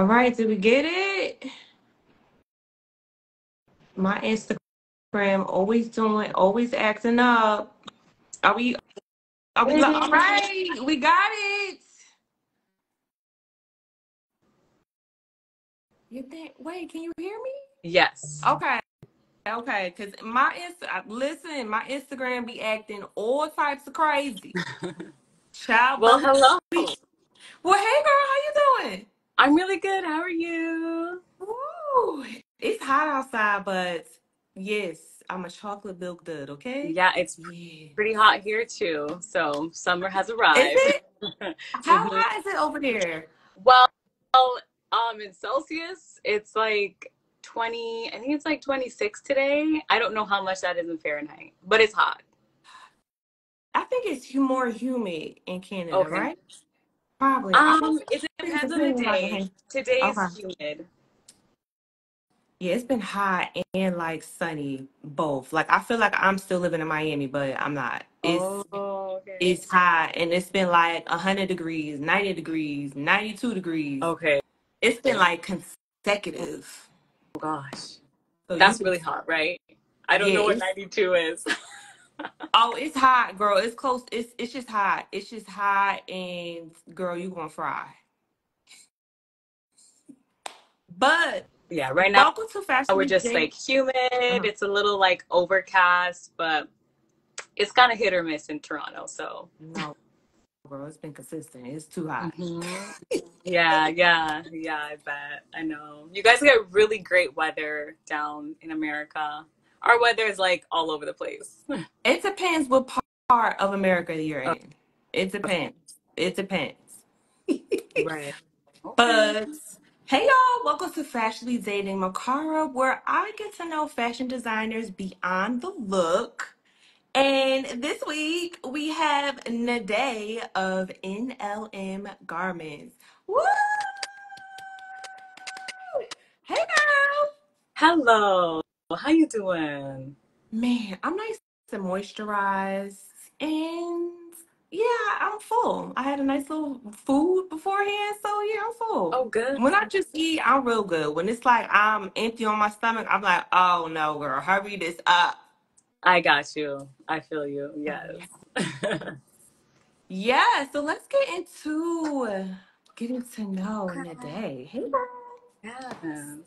All right, did we get it? My Instagram always acting up. Are we all right? We got it. You think? Wait, can you hear me? Yes. Okay. Okay, because my Instagram be acting all types of crazy. Child. Well, hello. Well, hey, girl, how you doing? I'm really good. How are you? Ooh, it's hot outside, but yes, I'm a chocolate milk dud, okay? Yeah, it's pretty hot here, too. So summer has arrived. Is it? How hot is it over there? Well, in Celsius, it's like 20, I think it's like 26 today. I don't know how much that is in Fahrenheit, but it's hot. I think it's more humid in Canada, okay. Right? Probably. It depends on the day. Today is humid. Yeah, it's been hot and like sunny, both. Like, I feel like I'm still living in Miami, but I'm not. It's hot, and it's been like 100 degrees, 90 degrees, 92 degrees. Okay. It's been like consecutive. Oh gosh, so that's really hot, right? I don't know what 92 is. Oh, it's hot, girl. It's close. It's just hot. It's just hot, and girl, you gonna fry. But yeah, right now welcome to Fashionably. We're just like humid. It's a little like overcast, but it's kind of hit or miss in Toronto. So no, girl, it's been consistent. It's too hot. Mm-hmm. Yeah. I bet. I know. You guys get really great weather down in America. Our weather is like all over the place. It depends what part of America you're in. It depends. It depends. Right. Okay. But hey y'all, welcome to Fashionably Dating Mikara, where I get to know fashion designers beyond the look. And this week we have Nadea of NLM Garments. Woo! Hey girl. Hello. How you doing? Man, I'm nice and moisturized, and yeah, I'm full. I had a nice little food beforehand, so yeah, I'm full. Oh, good. When I just eat, I'm real good. When it's like I'm empty on my stomach, I'm like, oh no, girl, hurry this up. I got you. I feel you. Yes. Yeah. So let's get into know Nadea. Hey, girl. Yes.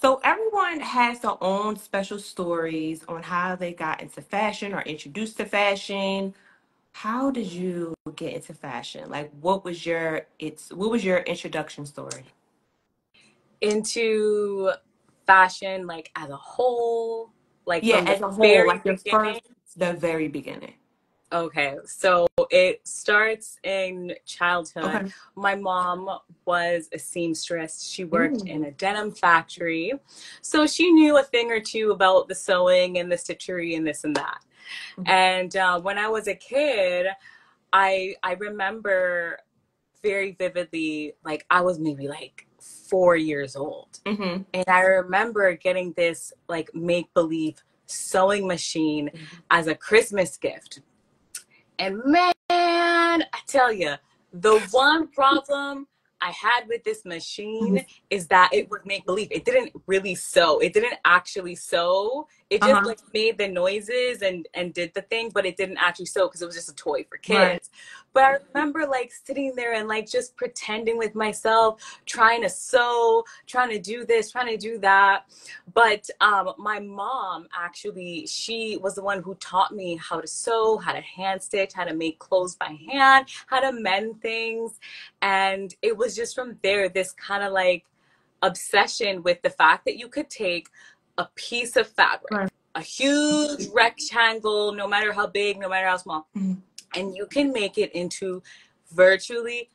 So everyone has their own special stories on how they got into fashion or introduced to fashion. How did you get into fashion? Like, what was your introduction story? Into fashion, like as a whole, like yeah, as a whole, like the very beginning. Okay, so it starts in childhood. Okay. My mom was a seamstress. She worked in a denim factory. So she knew a thing or two about the sewing and the stitchery and this and that. Mm-hmm. And when I was a kid, I remember very vividly, like I was maybe like 4 years old. Mm-hmm. And I remember getting this like make-believe sewing machine as a Christmas gift. And man, I tell you, the one problem I had with this machine is that it would make believe. It didn't really sew. It didn't actually sew. It just like made the noises and did the thing, but it didn't actually sew because it was just a toy for kids. Right. But I remember like sitting there and like just pretending with myself, trying to sew, trying to do this, trying to do that. But my mom actually, she was the one who taught me how to sew, how to hand stitch, how to make clothes by hand, how to mend things. And it was just from there, this kind of like obsession with the fact that you could take a piece of fabric, right, a huge rectangle, no matter how big, no matter how small, and you can make it into virtually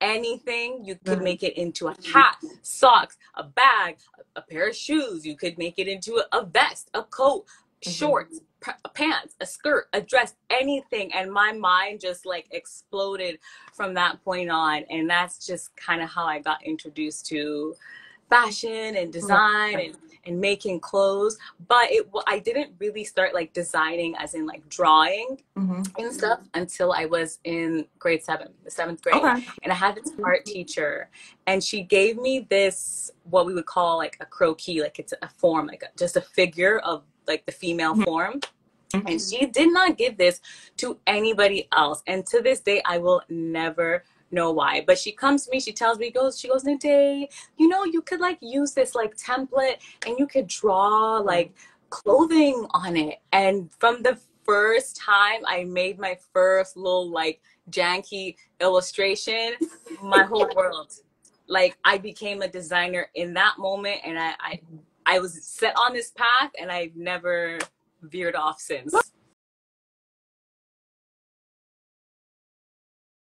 anything. You could make it into a hat, socks, a bag, a pair of shoes. You could make it into a vest, a coat, shorts, pants, a skirt, a dress, anything. And my mind just like exploded from that point on. And that's just kind of how I got introduced to fashion and design and making clothes, but I didn't really start like designing as in like drawing and stuff until I was in grade 7, the 7th grade. Okay. And I had this art teacher, and she gave me this, what we would call like a croquis, like it's a form, like just a figure of like the female form. And she did not give this to anybody else. And to this day, I will never know why. But she comes to me, she tells me, she goes, Nadea, you know, you could like use this like template and you could draw like clothing on it. And from the first time I made my first little like janky illustration, my whole world, like I became a designer in that moment. And I was set on this path, and I've never veered off since.